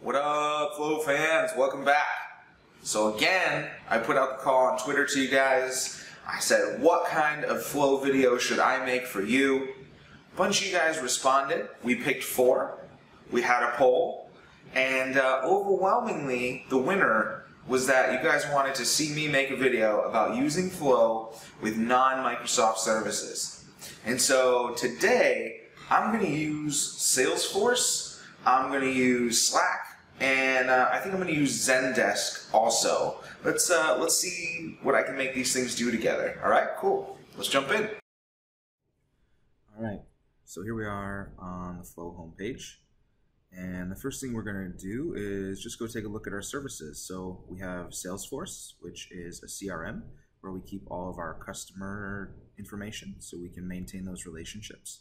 What up, Flow fans? Welcome back. So again, I put out the call on Twitter to you guys. I said, what kind of Flow video should I make for you? A bunch of you guys responded. We picked 4. We had a poll. And overwhelmingly, the winner was that you guys wanted to see me make a video about using Flow with non-Microsoft services. And so today, I'm going to use Salesforce, I'm going to use Slack, and I think I'm going to use Zendesk also. Let's see what I can make these things do together. All right, cool. Let's jump in. All right, so here we are on the Flow homepage. And the first thing we're going to do is just go take a look at our services. So we have Salesforce, which is a CRM where we keep all of our customer information so we can maintain those relationships.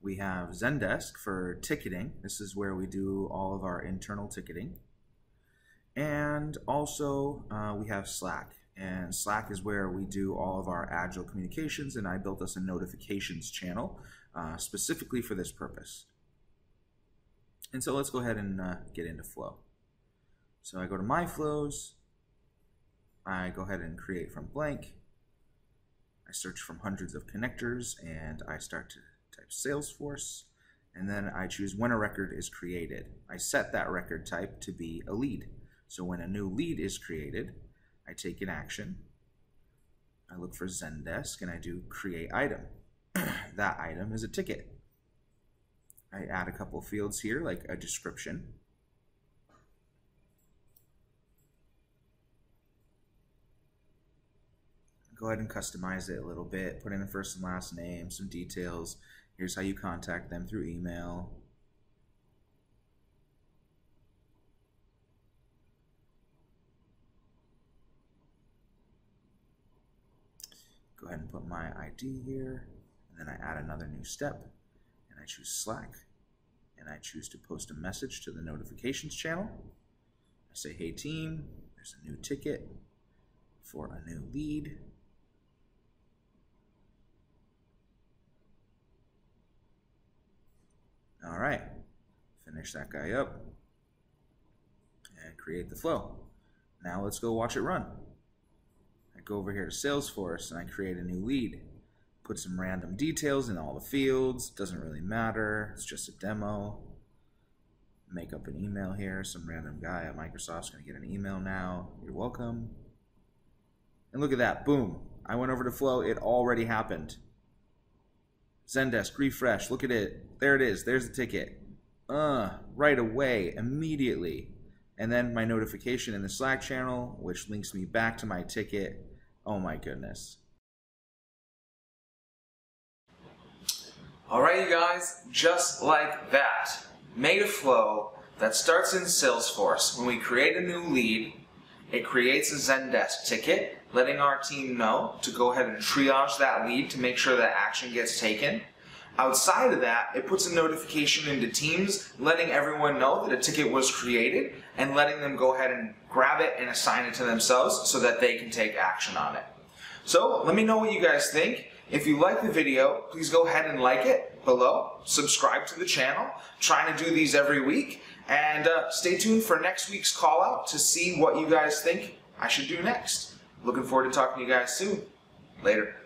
We have Zendesk for ticketing. This is where we do all of our internal ticketing. And also we have Slack. And Slack is where we do all of our agile communications, and I built us a notifications channel specifically for this purpose. And so let's go ahead and get into Flow. So I go to My Flows, I go ahead and create from blank, I search from hundreds of connectors, and I start to type Salesforce, and then I choose when a record is created. I set that record type to be a lead. So when a new lead is created, I take an action, I look for Zendesk, and I do create item. That item is a ticket. I add a couple fields here, like a description. Go ahead and customize it a little bit, put in the first and last name, some details. Here's how you contact them through email. Go ahead and put my ID here, and then I add another new step. I choose Slack, and I choose to post a message to the notifications channel. I say, hey team, there's a new ticket for a new lead. All right, finish that guy up and create the flow. Now let's go watch it run. I go over here to Salesforce and I create a new lead. Put some random details in all the fields, doesn't really matter, it's just a demo. Make up an email here, some random guy at Microsoft's gonna get an email now, you're welcome. And look at that, boom, I went over to Flow, it already happened. Zendesk, refresh, look at it, there it is, there's the ticket. Right away, immediately. And then my notification in the Slack channel, which links me back to my ticket. Oh my goodness. Alright you guys, just like that, made a flow that starts in Salesforce. When we create a new lead, it creates a Zendesk ticket, letting our team know to go ahead and triage that lead to make sure that action gets taken. Outside of that, it puts a notification into Teams, letting everyone know that a ticket was created and letting them go ahead and grab it and assign it to themselves so that they can take action on it. So let me know what you guys think. If you like the video, please go ahead and like it below, subscribe to the channel, trying to do these every week, and stay tuned for next week's call out to see what you guys think I should do next. Looking forward to talking to you guys soon. Later.